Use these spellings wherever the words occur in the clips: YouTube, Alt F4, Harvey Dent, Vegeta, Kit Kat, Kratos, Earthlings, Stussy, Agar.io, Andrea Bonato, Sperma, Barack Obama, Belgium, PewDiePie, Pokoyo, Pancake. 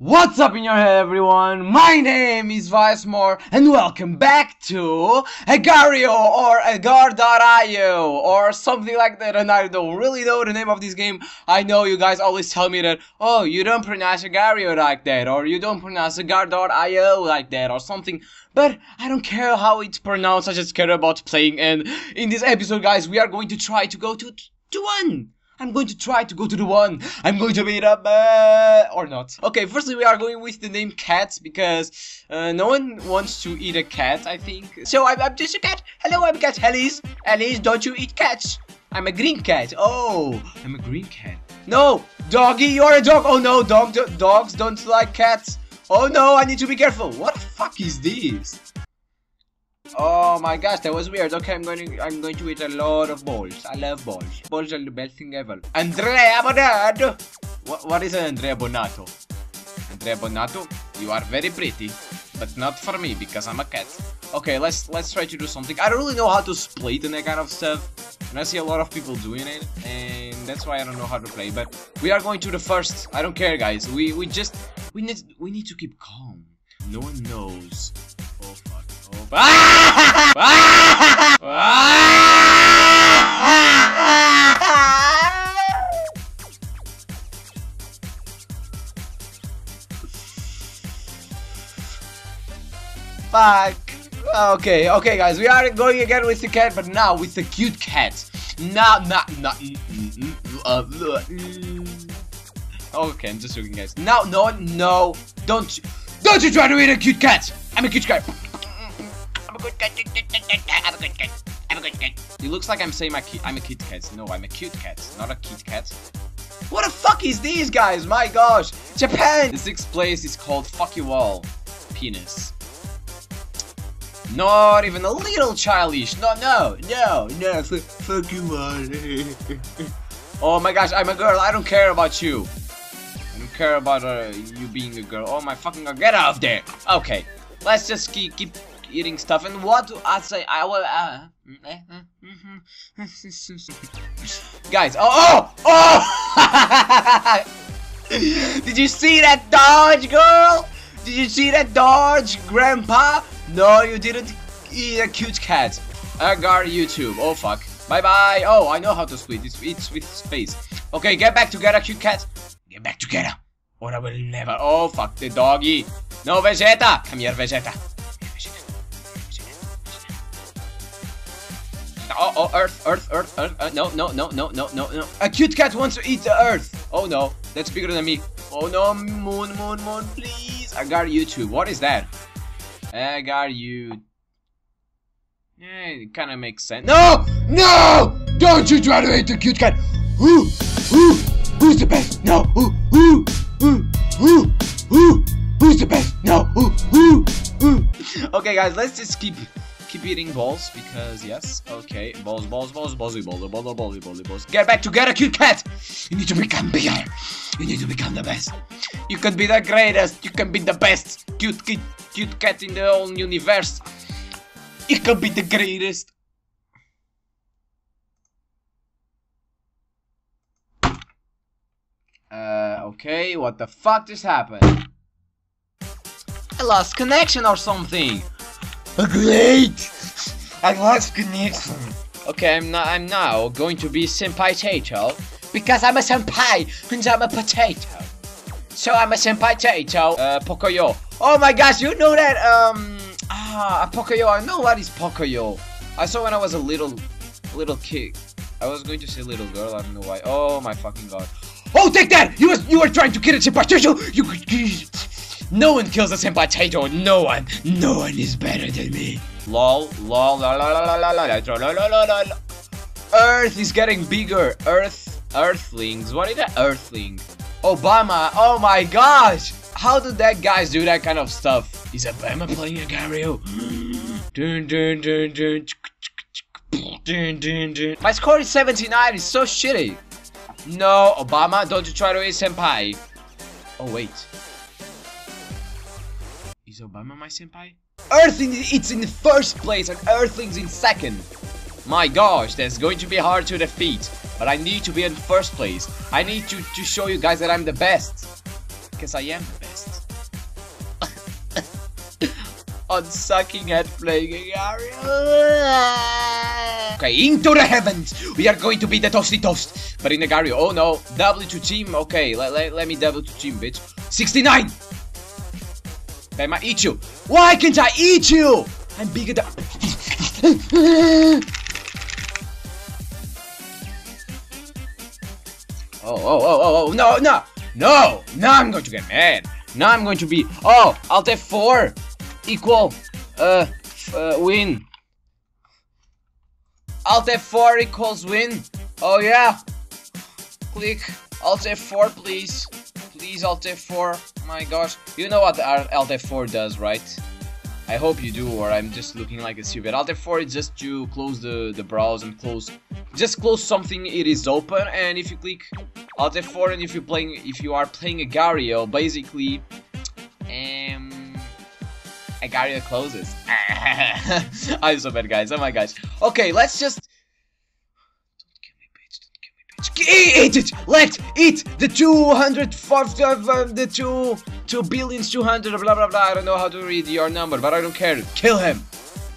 What's up in your head, everyone? My name is Vicemore and welcome back to Agar.io or Agar.io or something like that, and I don't really know the name of this game. I know you guys always tell me that, oh, you don't pronounce Agar.io like that, or you don't pronounce Agar.io like that or something, but I don't care how it's pronounced. I just care about playing. And in this episode, guys, we are going to try to go to one. I'm going to try to go to the one. I'm going to beat up, or not. Okay, firstly, we are going with the name Cat, because no one wants to eat a cat, I think. So I'm just a cat. Hello, I'm Cat. Alice. Alice, don't you eat cats? I'm a green cat. Oh, I'm a green cat. No, doggy, you're a dog. Oh no, dogs don't like cats. Oh no, I need to be careful. What the fuck is this? Oh my gosh, that was weird. Okay, I'm going to eat a lot of balls. I love balls. Balls are the best thing ever. Andrea Bonato! What is an Andrea Bonato? Andrea Bonato, you are very pretty, but not for me because I'm a cat. Okay, let's try to do something. I don't really know how to split and that kind of stuff, and I see a lot of people doing it, and that's why I don't know how to play. But we are going to the first. I don't care, guys. We need to keep calm. No one knows. Oh fuck. Fuck. Okay, guys, we are going again with the cat, but now with the cute cat. Okay, I'm just joking, guys. No, don't you try to eat a cute cat. I'm a cute cat. I'm a good cat. It looks like I'm saying I'm a Kit Kat. No, I'm a cute cat, not a Kit Kat. What the fuck is these, guys? My gosh, Japan. The sixth place is called Fuck You All, Penis. Not even a little childish. No. Fuck you all. Oh my gosh, I'm a girl. I don't care about you. I don't care about you being a girl. Oh my fucking god, get out of there. Okay, let's just keep eating stuff. And what do I say? I will guys, oh did you see that dodge, girl? Did you see that dodge, grandpa? No, you didn't eat a cute cat. Agar YouTube. Oh fuck, bye bye. Oh, I know how to split. It's with space. Okay, get back together, cute cat. Get back together or I will never. Oh fuck, the doggy. No, Vegeta, come here, Vegeta. Oh, earth, no. A cute cat wants to eat the earth. Oh no, that's bigger than me. Oh no, moon, please. Agar YouTube, what is that? Agar you. Yeah, it kinda makes sense. No! Don't you try to eat the cute cat. Who's the best? No, who's the best? No, who? Okay, guys, let's just keep eating balls, because yes. Okay, balls. Get back together, cute cat. You need to become bigger. You need to become the best. You can be the greatest. You can be the best cute cat in the whole universe. You can be the greatest. Okay, what the fuck just happened? I lost connection or something. Great! I lost connection. Okay, I'm now going to be senpai tato, because I'm a senpai and I'm a potato. So I'm a senpai tato. Pokoyo. Oh my gosh, you know that Pokoyo. I know what is Pokoyo. I saw when I was a little kid. I was going to say little girl. I don't know why. Oh my fucking god. Oh, take that! You were trying to kill a senpai tato. You. No one kills a senpai tato. No one is better than me. Lol. Earth is getting bigger. Earthlings. What is that? Earthling. Obama. Oh my gosh. How do that guys do that kind of stuff? Is Obama playing Agario? My score is 79. It's so shitty. No, Obama, don't you try to eat senpai. Oh wait. Is Obama my senpai? Earthling, it's in the first place and Earthlings in second. My gosh, that's going to be hard to defeat. But I need to be in first place. I need to show you guys that I'm the best. Because I am the best. on sucking and playing Agar.io. Okay, into the heavens! We are going to be the toasty toast! But in Agar.io, oh no, W2 team, okay, let me W2 team, bitch. 69! I might eat you. Why can't I eat you? I'm bigger than... oh, no! Now I'm going to get mad. Now I'm going to be... Oh, Alt F4 equal... win. Alt F4 equals win. Oh yeah. Click Alt F4, please. Please, Alt F4. My gosh. You know what Alt F4 does, right? I hope you do, or I'm just looking like a stupid. Alt F4 is just to close the browse and close... Just close something, it is open, and if you click Alt F4 and if you are playing Agar.io, basically... Agar.io closes. I'm so bad, guys. Oh my gosh. Okay, let's just... Eat it! Let's eat the 240 of the 2 billions 200 blah blah blah. I don't know how to read your number, but I don't care. Kill him.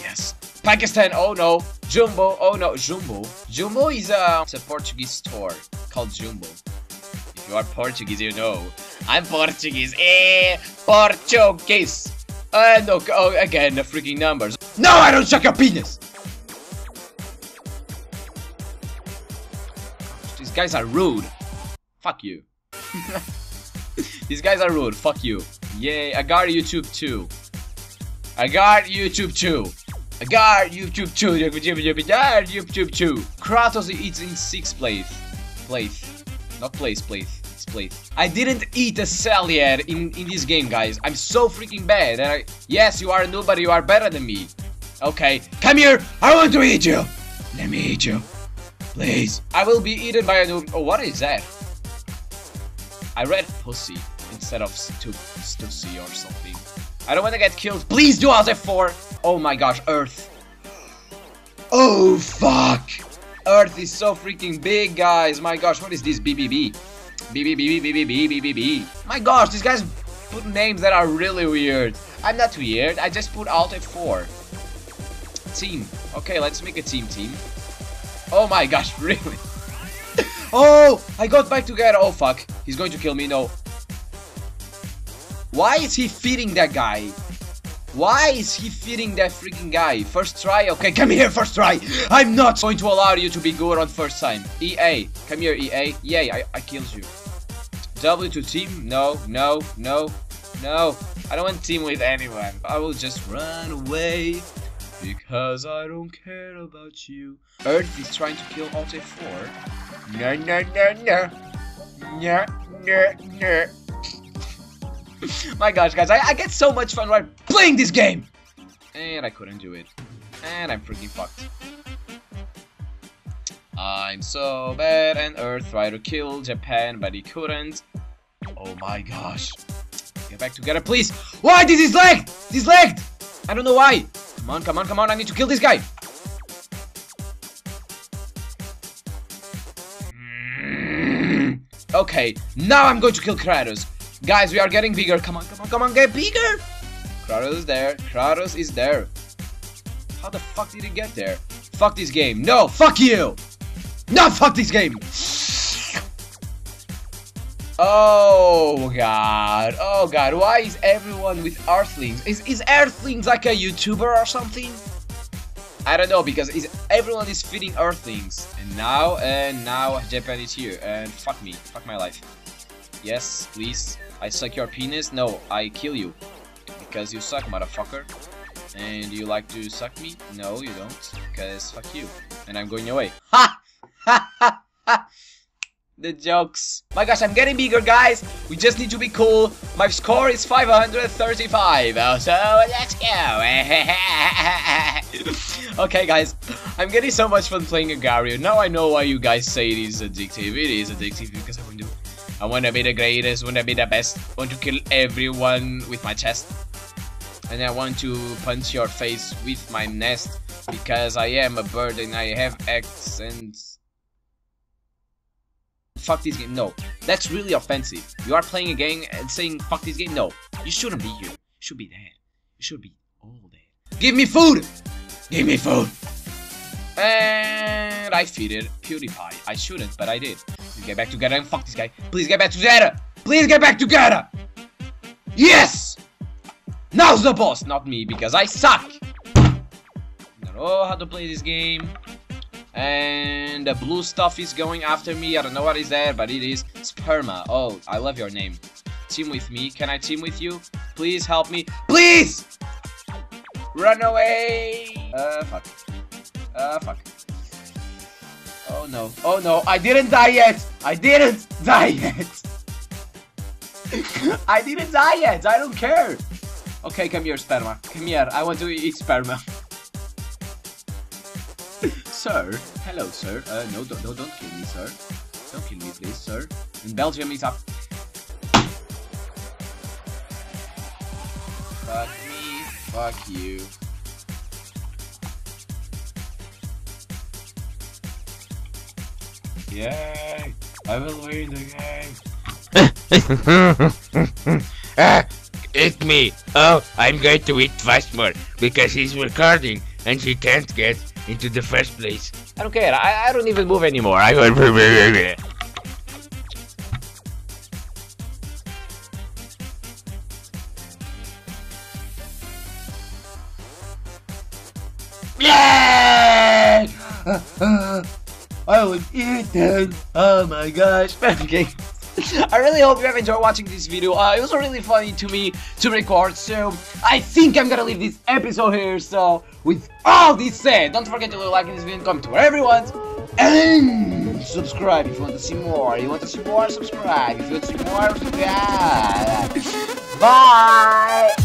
Yes. Pakistan. Oh no. Jumbo. Oh no. Jumbo. Jumbo is a Portuguese store called Jumbo. If you are Portuguese, you know. I'm Portuguese. Portuguese. And okay, oh, again the freaking numbers. No, I don't suck your penis. Guys are rude. Fuck you. These guys are rude. Fuck you. Yay. Agar.io YouTube 2. Agar.io YouTube 2. Agar.io YouTube 2. Agar.io YouTube 2. Kratos eats in 6th place. Place. Not place, place. It's place. I didn't eat a cell yet in this game, guys. I'm so freaking bad. And yes, you are a noob, but you are better than me. Okay. Come here. I want to eat you. Let me eat you. Please. I will be eaten by a noob. Oh, what is that? I read pussy instead of stussy or something. I don't want to get killed. Please do Alt F4. Oh my gosh, Earth. Oh fuck. Earth is so freaking big, guys. My gosh, what is this? BBB. BBB. My gosh, these guys put names that are really weird. I'm not weird. I just put Alt F4. Team. Okay, let's make a team. Oh my gosh, really? Oh, I got back together. Oh fuck, he's going to kill me. No. Why is he feeding that guy? Why is he feeding that freaking guy? First try? Okay, come here, first try. I'm not going to allow you to be good on first time. EA, come here, EA. Yay, I killed you. W2 team? No. I don't want team with anyone. I will just run away. Because I don't care about you. Earth is trying to kill Alt F4. No. My gosh, guys, I get so much fun while playing this game. And I couldn't do it. And I'm freaking fucked. I'm so bad, and Earth tried to kill Japan, but he couldn't. Oh my gosh. Get back together, please. Why did his leg? He's lagged. I don't know why. Come on, I need to kill this guy! Okay, now I'm going to kill Kratos. Guys, we are getting bigger, come on, get bigger! Kratos is there. How the fuck did he get there? Fuck this game, no, fuck you! No, fuck this game! Oh god, why is everyone with Earthlings? Is Earthlings like a YouTuber or something? I don't know, because everyone is feeding Earthlings. And now Japan is here, and fuck me, fuck my life. Yes, please, I suck your penis? No, I kill you. Because you suck, motherfucker. And you like to suck me? No, you don't, because fuck you. And I'm going away. Ha! Ha ha ha! The jokes. My gosh, I'm getting bigger, guys. We just need to be cool. My score is 535. So let's go. Okay, guys. I'm getting so much fun playing Agar.io. Now I know why you guys say it is addictive. It is addictive because I want to be the greatest. Want to be the best. Want to kill everyone with my chest. And I want to punch your face with my nest because I am a bird and I have accents. Fuck this game, no. That's really offensive. You are playing a game and saying fuck this game? No. You shouldn't be here. You should be there. You should be all day. Give me food! Give me food! And I feeded PewDiePie. I shouldn't, but I did. Please get back together and fuck this guy. Please get back together! Please get back together! Yes! Now's the boss! Not me, because I suck! I don't know how to play this game. And the blue stuff is going after me. I don't know what is there, but it is Sperma. Oh, I love your name. Team with me. Can I team with you? Please help me. Please! Run away! Fuck. Fuck. Oh no. Oh no. I didn't die yet! I didn't die yet! I didn't die yet! I don't care! Okay, come here, Sperma. Come here. I want to eat Sperma. Sir, hello, sir. No, don't kill me, sir. Don't kill me, please, sir. In Belgium, it's up. Fuck me. Fuck you. Yay! I will win the game. Eat me! Oh, I'm going to eat fast more because he's recording and she can't get into the first place. I don't care. I don't even move anymore. I go. Yeah! I was eaten. Oh my gosh, Pancake. I really hope you have enjoyed watching this video. It was really funny to me to record, so I think I'm gonna leave this episode here. So with all this said, don't forget to like this video and comment wherever you want, and subscribe if you want to see more. You want to see more, subscribe. If you want to see more, subscribe. Bye.